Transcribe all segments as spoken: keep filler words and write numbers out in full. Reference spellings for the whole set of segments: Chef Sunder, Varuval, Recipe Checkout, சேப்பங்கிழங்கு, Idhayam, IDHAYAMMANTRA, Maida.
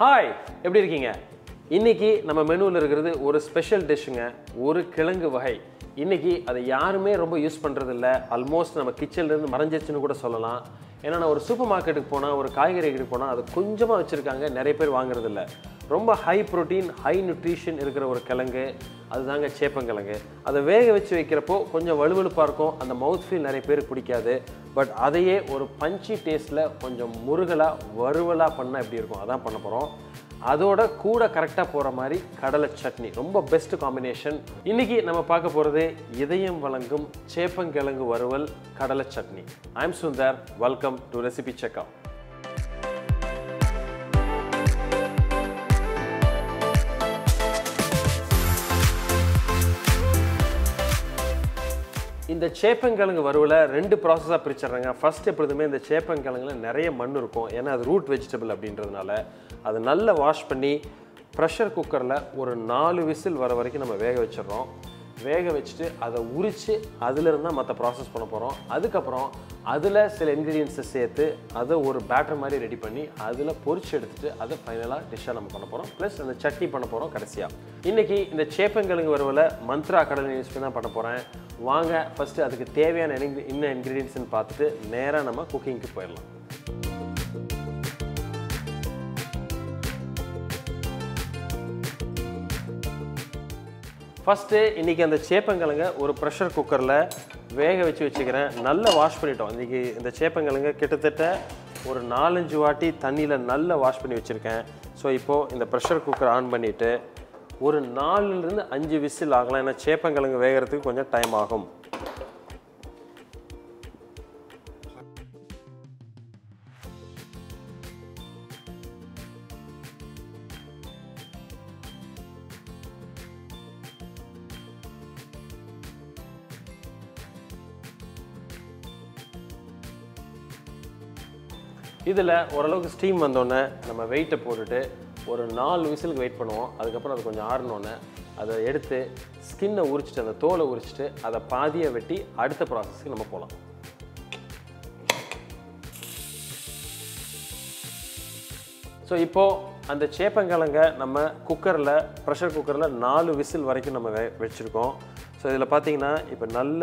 Hi! How are you? Today, we have a special dish in our menu. Today, we don't use it almost in our kitchen. If you go to a supermarket or a kaigari, you don't use it much. ரொம்ப high protein, high nutrition இருக்கிற ஒரு கிழங்கு அதுதாங்க சேப்பங்கிழங்கு. அதை வேக வச்சு வைக்கிறப்போ கொஞ்சம் வழுவழுப்பா இருக்கும். அந்த மவுத் ஃபீல் நிறைய பேருக்கு பிடிக்காது. பட் அதையே ஒரு பஞ்சி டேஸ்ட்ல கொஞ்சம் முருகலா வறுவலா பண்ணா எப்படி இருக்கும் அதான் பண்ணப் போறோம். அதோட கூட கரெக்ட்டா போற மாதிரி கடலை சட்னி. ரொம்ப பெஸ்ட் காம்பினேஷன். இன்னைக்கு நம்ம பார்க்க போறது இதயம் வழங்கும் சேப்பங்கிழங்கு வறுவல் கடலை chutney. I am Sunder. Welcome to Recipe Checkout. இந்த சேப்பங்கிழங்கு வறுவல ரெண்டு process-ஆ பிரிச்சறாங்க. First எப்பவுமே இந்த சேப்பங்கிழங்குல நிறைய மண் இருக்கும். ஏன்னா அது root vegetable அப்படின்றதனால அது நல்லா வாஷ் பண்ணி பிரஷர் குக்கர்ல ஒரு நாலு விசில் வர வரைக்கும் நம்ம வேக வெச்சறோம். வேக வெச்சிட்டு அதை உரிச்சு அதில இருந்து மத்த process பண்ண போறோம். அதுக்கு அப்புறம் அதுல சில ingredients சேர்த்து அத ஒரு பேட்டர் மாதிரி ரெடி பண்ணி அதுல பொரிச்சு எடுத்துட்டு அத ஃபைனலா டிஷ்ஷா நம்ம பண்ண போறோம். ப்ளஸ் அந்த சட்னி பண்ண போறோம் கடைசியா. இன்னைக்கு இந்த சேப்பங்கிழங்கு வறுவல மந்த்ரா கடலை யூஸ் பண்ணி தான் பண்ண போறேன். வாங்க ஃபர்ஸ்ட் அதுக்கு தேவையான என்ன ingredients ன்னு பார்த்துட்டு நேரா நம்ம குக்கிங்க்கு போயிரலாம். First, இன்னைக்கு அந்த சேப்பங்கிழங்க ஒரு பிரஷர் குக்கர்ல வேக வெச்சு வெச்சிக்கிறேன். நல்லா வாஷ் பண்ணிட்டோம். இன்னைக்கு இந்த சேப்பங்கிழங்க கிட்டத்தட்ட ஒரு நாலஞ்சு வாட்டி தண்ணியில நல்லா வாஷ் பண்ணி வெச்சிருக்கேன். சோ இப்போ இந்த பிரஷர் குக்கர் ஆன் பண்ணிட்டு ஒரு நாலு ல இருந்து அஞ்சு விசில் ஆகலாம். ஏனா சேப்பங்கிழங்கு வேகிறதுக்கு கொஞ்சம் டைம் ஆகும். இதுல ஓரளவுக்கு ஸ்டீம் வந்தோனே நம்ம வெயிட்ட போட்டுட்டு ஒரு நாலு விசிலுக்கு வெயிட் பண்ணுவோம். அதுக்கு அப்புறம் அது கொஞ்சம் ஆறனோனே அதை எடுத்து ஸ்கின்னை உரிச்சிட்டு அந்த தோலை உரிச்சிட்டு அதை பாதியா வெட்டி அடுத்த process-க்கு நம்ம போலாம். சோ இப்போ அந்த சேப்பங்கிழங்க நம்ம குக்கர்ல பிரஷர் குக்கர்ல நாலு விசில் வரைக்கும் நம்ம வெச்சிருக்கோம். சோ இதல பாத்தீங்கன்னா இப்போ நல்ல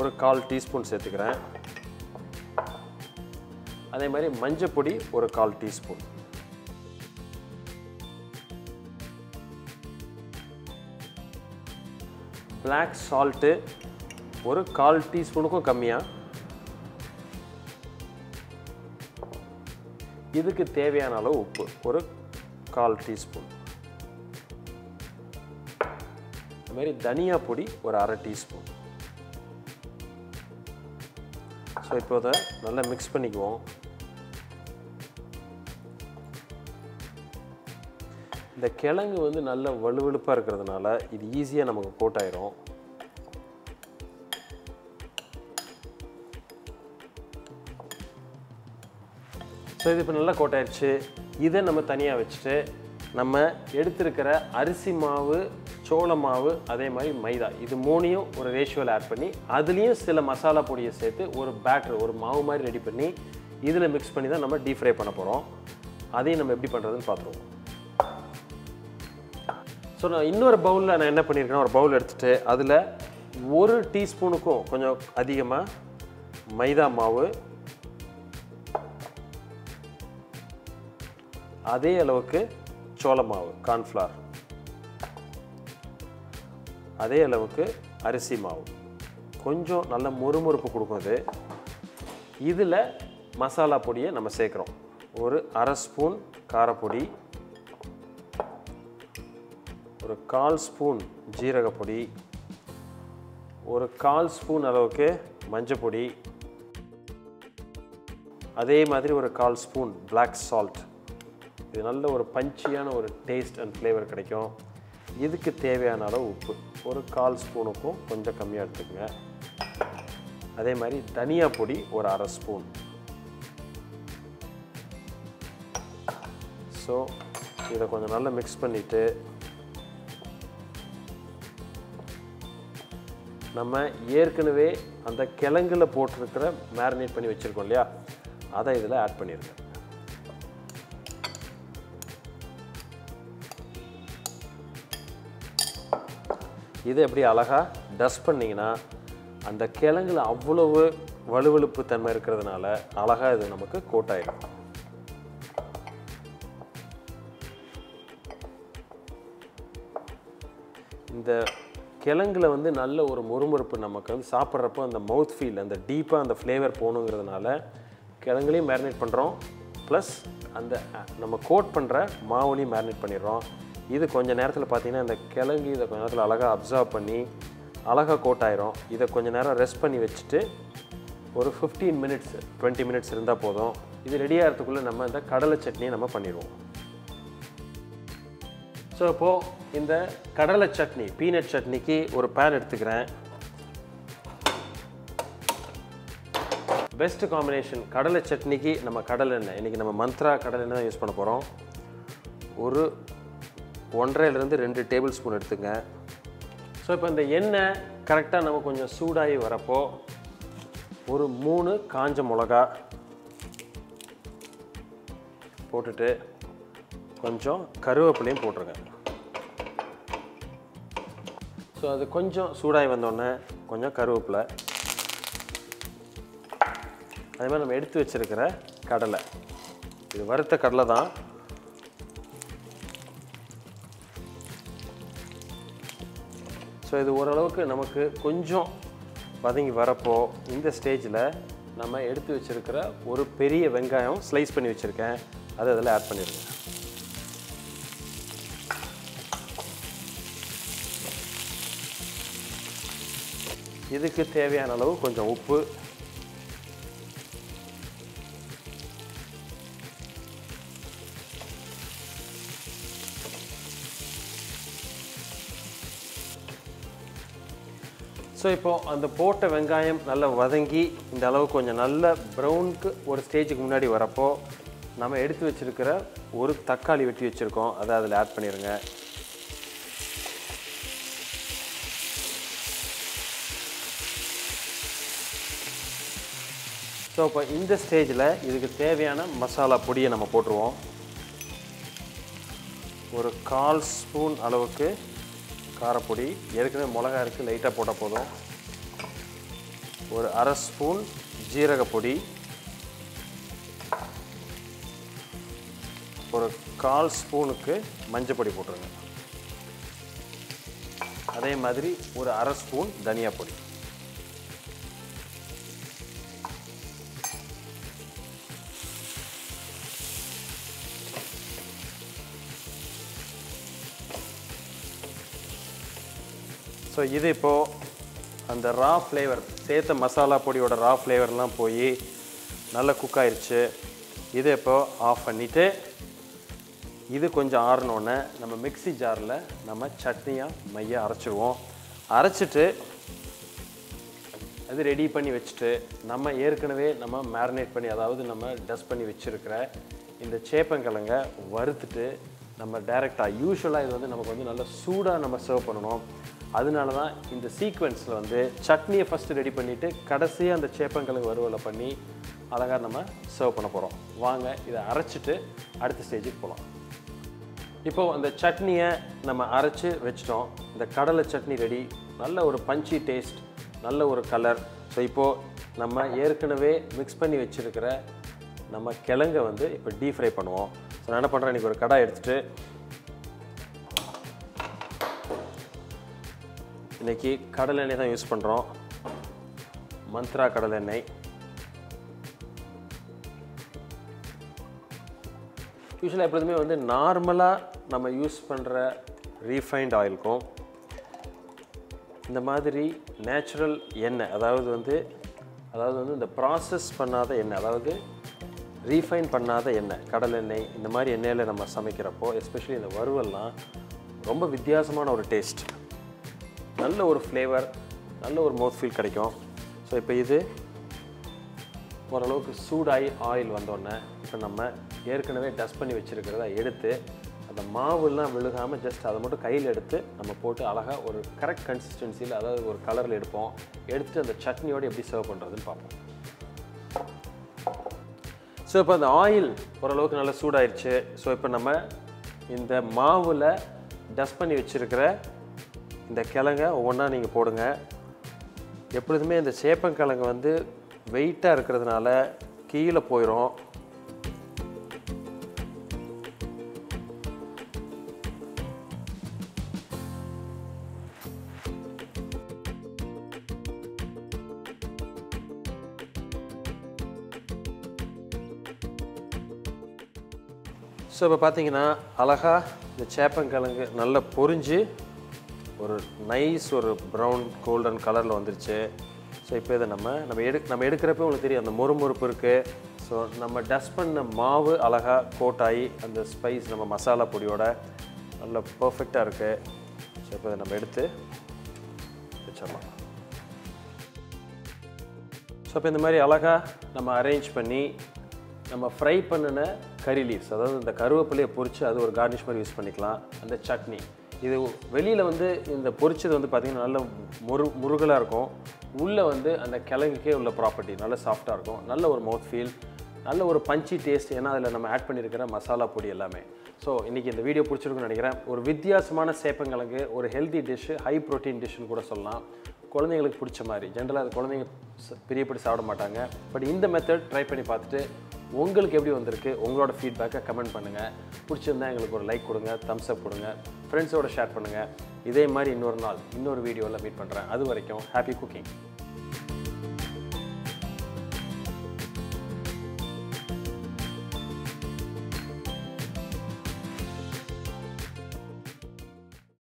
ஒரு கால் டீஸ்பூன் சேர்த்துக்கிறேன். அதே மாதிரி மஞ்சள் பொடி ஒரு கால் டீஸ்பூன். Black salt ஒரு கால் டீஸ்பூனுக்கும் கம்மியா. இதுக்கு தேவையான அளவு உப்பு ஒரு கால் டீஸ்பூன். அதே மாதிரி தனியா பொடி ஒரு அரை டீஸ்பூன். சோ இப்போ இத நல்லா mix பண்ணிக்குவோம். இந்த கிழங்கு வந்து நல்ல வழுவழுப்பா இருக்குிறதுனால இது ஈஸியா நமக்கு கோட் ஆயிடும். சோ இது இப்ப நல்லா கோட் ஆயிருச்சு. இத நம்ம தனியா வெச்சிட்டு நம்ம எடுத்துக்கிற அரிசி மாவு, சோள மாவு, அதே மாதிரி மைதா இது மூணையும் ஒரு ரேஷியோல ஆட் பண்ணி அதுலயே சில மசாலா பொடியை சேர்த்து ஒரு பேட்டர் ஒரு மாவு மாதிரி ரெடி பண்ணி இதுல mix பண்ணி தான் நம்ம டீப் ஃப்ரை பண்ண போறோம். அதை நம்ம எப்படி பண்றதுன்னு பாத்துறோம். சோ நான் இன்னொரு பவுல்ல நான் என்ன பண்ணிருக்கேன்னா ஒரு பவுல் எடுத்துட்டு அதுல ஒரு டீஸ்பூனுக்கு கொஞ்சம் அதிகமா மைதா மாவு, அதே அளவுக்கு சோள மாவு corn flour, அதே அளவுக்கு அரிசி மாவு. கொஞ்சம் நல்ல முறுமுறுப்பு கொடுக்கும் இது. இதுல மசாலா பொடியை நம்ம சேர்க்கிறோம். ஒரு அரை ஸ்பூன் காரப்பொடி, ஒரு கால் ஸ்பூன் ஜீரக பொடி, ஒரு கால் ஸ்பூன் அளவுக்கு மஞ்சள் பொடி, அதே மாதிரி ஒரு கால் ஸ்பூன் black salt, இது நல்ல ஒரு பஞ்சியான ஒரு டேஸ்ட் அண்ட் ஃப்ளேவர் கிடைக்கும். இதுக்கு தேவையான அளவு உப்பு ஒரு கால் ஸ்பூனுக்கும் கொஞ்சம் கம்மியாக எடுத்துக்கோங்க. அதே மாதிரி தனியா பொடி ஒரு அரை ஸ்பூன். ஸோ இதை கொஞ்சம் நல்லா மிக்ஸ் பண்ணிவிட்டு நம்ம ஏற்கனவே அந்த கிழங்குல போட்டிருக்கிற மேரினேட் பண்ணி வச்சுருக்கோம் இல்லையா, அதை இதில் ஆட் பண்ணியிருக்கேன். இதை எப்படி அழகாக டஸ்ட் பண்ணிங்கன்னா அந்த கிழங்குல அவ்வளவு வலுவழுப்பு தன்மை இருக்கிறதுனால அழகாக இது நமக்கு கோட் ஆகிடும். இந்த கிழங்குல வந்து நல்ல ஒரு முறுமுறுப்பு நமக்கு வந்து சாப்பிட்றப்போ அந்த மவுத் ஃபீல் அந்த டீப்பாக அந்த ஃப்ளேவர் போகணுங்கிறதுனால கிழங்குலையும் மேரினேட் பண்ணுறோம், ப்ளஸ் அந்த நம்ம கோட் பண்ணுற மாவுலையும் மேரினேட் பண்ணிடுறோம். இது கொஞ்சம் நேரத்தில் பார்த்திங்கன்னா இந்த கிழங்கு இதை கொஞ்சம் நேரத்தில் அழகாக அப்சர்வ் பண்ணி அழகாக கோட் ஆயிரும். இதை கொஞ்சம் நேரம் ரெஸ்ட் பண்ணி வச்சுட்டு ஒரு ஃபிஃப்டீன் மினிட்ஸ் டுவெண்ட்டி மினிட்ஸ் இருந்தால் போதும். இது ரெடி ஆகிறதுக்குள்ளே நம்ம இந்த கடலை சட்னியை நம்ம பண்ணிடுவோம். ஸோ இப்போது இந்த கடலை சட்னி பீனட் சட்னிக்கு ஒரு பேன் எடுத்துக்கிறேன். பெஸ்ட் காம்பினேஷன் கடலை சட்னிக்கு நம்ம கடலை எண்ணெய், இன்றைக்கி நம்ம மந்த்ரா கடலை எண்ணெய் தான் யூஸ் பண்ண போகிறோம். ஒரு ஒன்றரைலேருந்து ரெண்டு டேபிள் ஸ்பூன் எடுத்துங்க. ஸோ இப்போ இந்த எண்ணெய் கரெக்டாக நம்ம கொஞ்சம் சூடாகி வரப்போ ஒரு மூணு காஞ்ச மிளகா போட்டுட்டு கொஞ்சம் கருவேப்பிலையும் போட்டுருங்க. ஸோ அது கொஞ்சம் சூடாகி வந்தோடனே கொஞ்சம் கருவேப்பிலை, அதே மாதிரி நம்ம எடுத்து வச்சுருக்கிற கடலை, இது வறுத்த கடலை தான். ஸோ இது ஓரளவுக்கு நமக்கு கொஞ்சம் வதங்கி வரப்போ இந்த ஸ்டேஜில் நம்ம எடுத்து வச்சுருக்கிற ஒரு பெரிய வெங்காயம் ஸ்லைஸ் பண்ணி வச்சுருக்கேன், அதை அதில் ஆட் பண்ணிடுங்க. இதுக்கு தேவையான அளவு கொஞ்சம் உப்பு, ஸோ இப்போது அந்த போட்ட வெங்காயம் நல்லா வதங்கி இந்த அளவு கொஞ்சம் நல்ல ப்ரௌனுக்கு ஒரு ஸ்டேஜுக்கு முன்னாடி வரப்போ நம்ம எடுத்து வச்சுருக்கிற ஒரு தக்காளி வெட்டி வச்சுருக்கோம், அதை அதில் ஆட் பண்ணிடுங்க. ஸோ இப்போ இந்த ஸ்டேஜில் இதுக்கு தேவையான மசாலா பொடியை நம்ம போட்டுருவோம். ஒரு கால் ஸ்பூன் அளவுக்கு காரப்பொடி, ஏற்கனவே மிளகா இருக்குது லைட்டாக போட்டால் போதும். ஒரு அரை ஸ்பூன் ஜீரகப்பொடி, ஒரு கால் ஸ்பூனுக்கு மஞ்சள் பொடி போட்டுருங்க. அதே மாதிரி ஒரு அரை ஸ்பூன் தனியா பொடி. ஸோ இது இப்போது அந்த ரா ஃப்ளேவர் சேர்த்த மசாலா பொடியோட ரா ஃப்ளேவர்லாம் போய் நல்லா குக் ஆயிடுச்சு. இதை இப்போது ஆஃப் பண்ணிவிட்டு இது கொஞ்சம் ஆறினோடனே நம்ம மிக்ஸி ஜாரில் நம்ம சட்னியாக மைய அரைச்சிடுவோம். அரைச்சிட்டு அது ரெடி பண்ணி வச்சுட்டு நம்ம ஏற்கனவே நம்ம மேரினேட் பண்ணி, அதாவது நம்ம டஸ்ட் பண்ணி வச்சுருக்கிற இந்த சேப்பங்கிழங்க வறுத்துட்டு நம்ம டைரெக்டாக யூஸ்வலாக இது வந்து நமக்கு வந்து நல்லா சூடாக நம்ம சர்வ் பண்ணணும். அதனால தான் இந்த சீக்வென்ஸில் வந்து சட்னியை ஃபஸ்ட்டு ரெடி பண்ணிவிட்டு கடைசியாக அந்த சேப்பங்கிழங்கு வறுவலை பண்ணி அழகாக நம்ம சர்வ் பண்ண போகிறோம். வாங்க இதை அரைச்சிட்டு அடுத்த ஸ்டேஜுக்கு போகலாம். இப்போது அந்த சட்னியை நம்ம அரைச்சி வச்சிட்டோம். இந்த கடலை சட்னி ரெடி, நல்ல ஒரு பஞ்சி டேஸ்ட், நல்ல ஒரு கலர். ஸோ இப்போது நம்ம ஏற்கனவே மிக்ஸ் பண்ணி வச்சுருக்கிற நம்ம கிழங்கை வந்து இப்போ டீப் ஃப்ரை பண்ணுவோம். ஸோ நான் என்ன பண்ணுறேன், இன்றைக்கி ஒரு கடாய் எடுத்துகிட்டு இன்றைக்கி கடலை எண்ணெய் தான் யூஸ் பண்ணுறோம், மந்த்ரா கடலை எண்ணெய். யூஸ்வலாக எப்பொழுதுமே வந்து நார்மலாக நம்ம யூஸ் பண்ணுற ரீஃபைண்ட் ஆயிலுக்கும் இந்த மாதிரி நேச்சுரல் எண்ணெய், அதாவது வந்து அதாவது வந்து இந்த ப்ராசஸ் பண்ணாத எண்ணெய், அதாவது refine பண்ணாத எண்ணெய் கடலை எண்ணெய் இந்த மாதிரி எண்ணெயில நம்ம சமைக்கிறப்போ especially இந்த வறுவல்லாம் ரொம்ப வித்தியாசமான ஒரு டேஸ்ட் நல்ல ஒரு flavor நல்ல ஒரு mouth feel கிடைக்கும் சோ இப்போ இது ஓரளவுக்கு சூடாய் ஆயில் வந்தோனே இப்போ நம்ம ஏற்கனவே டஸ்ட் பண்ணி வச்சிருக்கிறதை எடுத்து அந்த மாவுலாம் விழுகாம just அத மட்டும் கையில எடுத்து நம்ம போட்டு அழகா ஒரு கரெக்ட் கன்சிஸ்டன்சில அதாவது ஒரு கலர்ல எடுப்போம் எடுத்துட்டு அந்த சட்னியோட எப்படி சர்வ் பண்றதுன்னு பாப்போம் So, the oil is so hot. So, now we will dust the maaf. You can put the shape of the weight of the keel. You So, if you look at the சேப்பங்கிழங்கு நல்லா பொரிஞ்சு ஒரு nice ஒரு brown golden color ல வந்திருச்சு so இப்போ இத நம்ம நம்ம எடு நம்ம எடுக்கறப்போ உங்களுக்கு தெரியும் அந்த மொறுமொறுப்பு இருக்கு சோ நம்ம டஸ்ட் பண்ண மாவு அழகா கோட் ஆயி அந்த ஸ்பைஸ் நம்ம மசாலா பொடியோட நல்ல பெர்ஃபெக்ட்டா இருக்கு சோ இப்போ நம்ம எடுத்து வெச்சறோம் சோ இப்போ இந்த மாதிரி அழகா நம்ம அரேஞ்ச் பண்ணி நம்ம ஃப்ரை பண்ணன கரி லீவ்ஸ் அதாவது இந்த கருவேப்பிலையை பொரிச்சு அது ஒரு garnish மாதிரி யூஸ் பண்ணிக்கலாம் அந்த சட்னி இது வெளியில வந்து இந்த பொரிச்சது வந்து பாத்தீங்கன்னா நல்ல முருகலா இருக்கும் உள்ள வந்து அந்த கிழங்குக்கே உள்ள ப்ராப்பர்ட்டி நல்ல சாஃப்ட்டா இருக்கும் நல்ல ஒரு மவுத் ஃபீல் நல்ல ஒரு பஞ்சி டேஸ்ட் ஏனா அதுல நம்ம ஆட் பண்ணியிருக்கிற மசாலா பொடி எல்லாமே சோ இன்னைக்கு இந்த வீடியோ பிடிச்சிருக்கும்னு நினைக்கிறேன் ஒரு வித்தியாசமான சேப்பங்கிழங்கு ஒரு ஹெல்தி டிஷ் ஹை புரோட்டீன் டிஷ்னு கூட சொல்லலாம் குழந்தைகளுக்கு பிடிச்ச மாதிரி ஜெனரலா அது குழந்தைங்க பிரியப்படி சாப்பிட மாட்டாங்க பட் இந்த மெத்தட் ட்ரை பண்ணி பார்த்துட்டு உங்களுக்கு எப்படி வந்திருக்கு உங்களோட ஃபீட்பேக்க கமெண்ட் பண்ணுங்க பிடிச்சிருந்தா உங்களுக்கு ஒரு லைக் கொடுங்க thumbs up கொடுங்க फ्रेंड्सோட ஷேர் பண்ணுங்க இதே மாதிரி இன்னொரு நாள் இன்னொரு வீடியோல மீட் பண்றேன் அது வரைக்கும் ஹேப்பி குக்கிங்